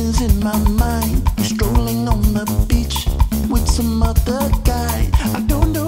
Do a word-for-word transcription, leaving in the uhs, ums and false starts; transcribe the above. visions in my mind. I'm strolling on the beach with some other guy. I don't know.